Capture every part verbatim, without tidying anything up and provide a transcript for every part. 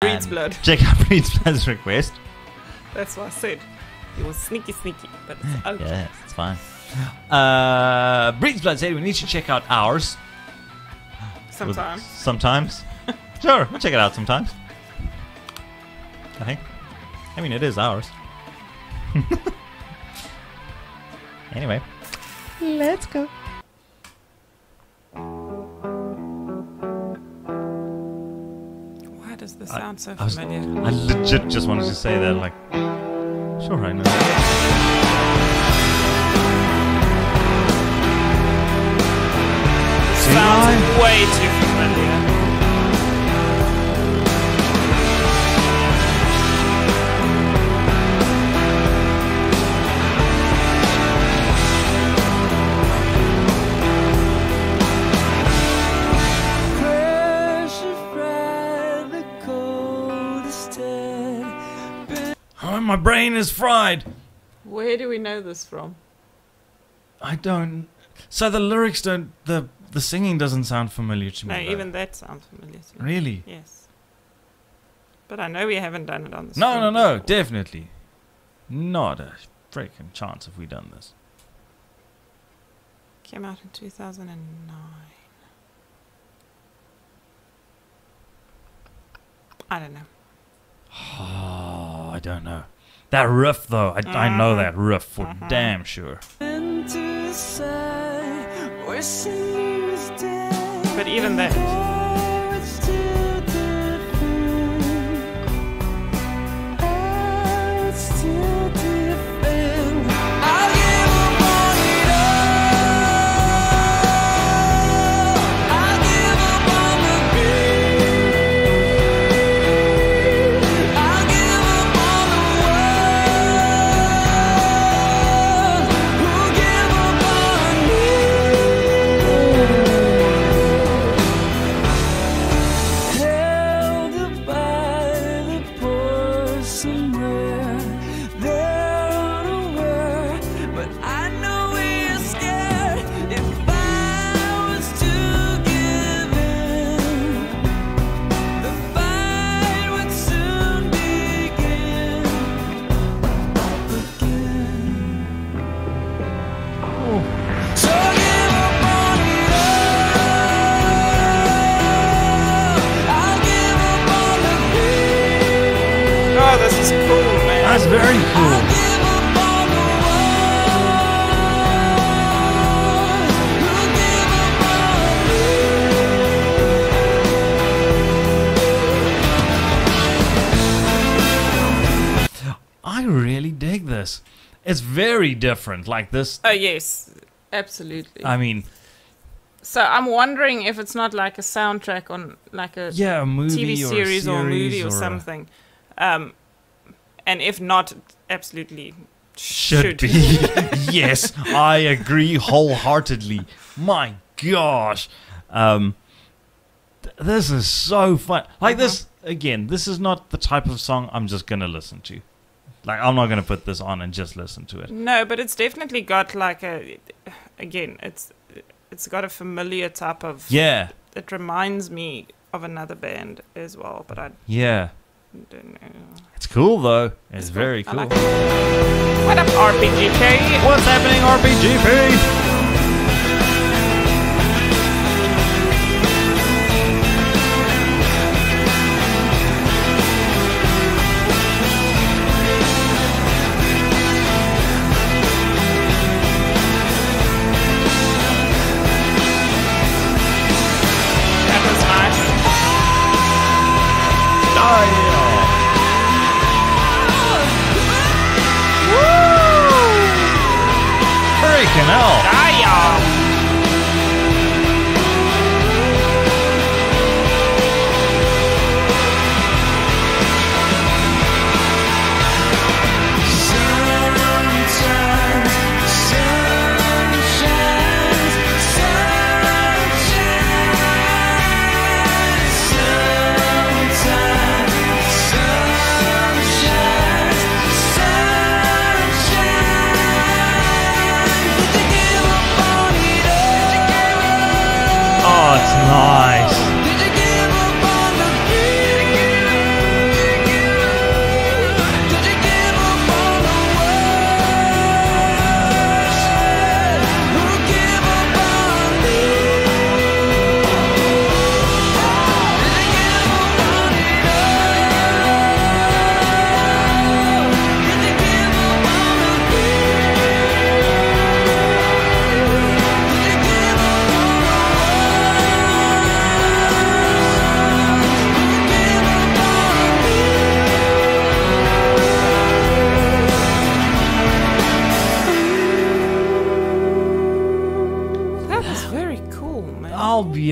Breed's Blood. Check out Breed's Blood's request. That's what I said. It was sneaky, sneaky, but it's okay. Yeah, it's fine. Uh, Breed's Blood said we need to check out ours. Sometimes. Sometimes. Sure, we'll check it out sometimes. I think. I mean, it is ours. Anyway, let's go. Why does the sound I, so I was, familiar? I legit just wanted to say that, like, sure, I know. Sounds way too familiar. Oh, my brain is fried. Where do we know this from? I don't. So the lyrics don't. The The singing doesn't sound familiar to me. No, though. Even that sounds familiar to me. Really? Yes. But I know we haven't done it on the No, no, no, before. Definitely. Not a freaking chance have we done this. Came out in two thousand nine. I don't know. Oh, I don't know. That riff, though. I, mm. I know that riff for uh-huh. damn sure. But even that. That's very cool. I really dig this. It's very different, like this. Oh yes, absolutely. I mean, so I'm wondering if it's not like a soundtrack on like a yeah a movie T V series or a series or a movie or, or something. Um, and if not, absolutely should, should. be. Yes, I agree wholeheartedly. My gosh, um, th this is so fun. Like uh-huh. this again. This is not the type of song I'm just gonna listen to. Like I'm not gonna put this on and just listen to it. No, but it's definitely got like a. Again, it's it's got a familiar type of. Yeah. It reminds me of another band as well, but I. Yeah. Don't know. It's cool though. It's, it's very cool. cool. Like it. What up, R P G P? What's happening, R P G P? Freaking hell.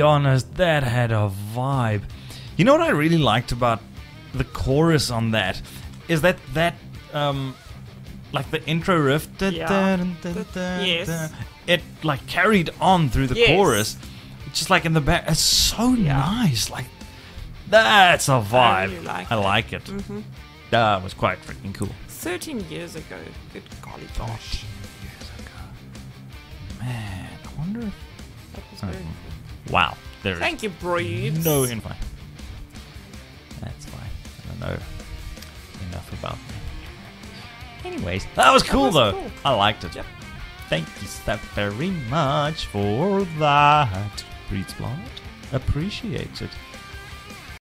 honest, that had a vibe. You know what I really liked about the chorus on that is that that um like the intro riff, da, yeah. da, da, da, da, yes. da, it like carried on through the yes. chorus, just like in the back. It's so yeah. nice, like that's a vibe. I, really like, I like it. Mm-hmm. That was quite freaking cool. Thirteen years ago, good golly gosh. Years ago, man. I wonder if that was very cool. Wow, there. Thank you, Breeds. No invite. That's fine. I don't know enough about me. Anyways, that was cool that was though. Cool. I liked it. Yep. Thank you so very much for that, Breedsblood. Appreciate it.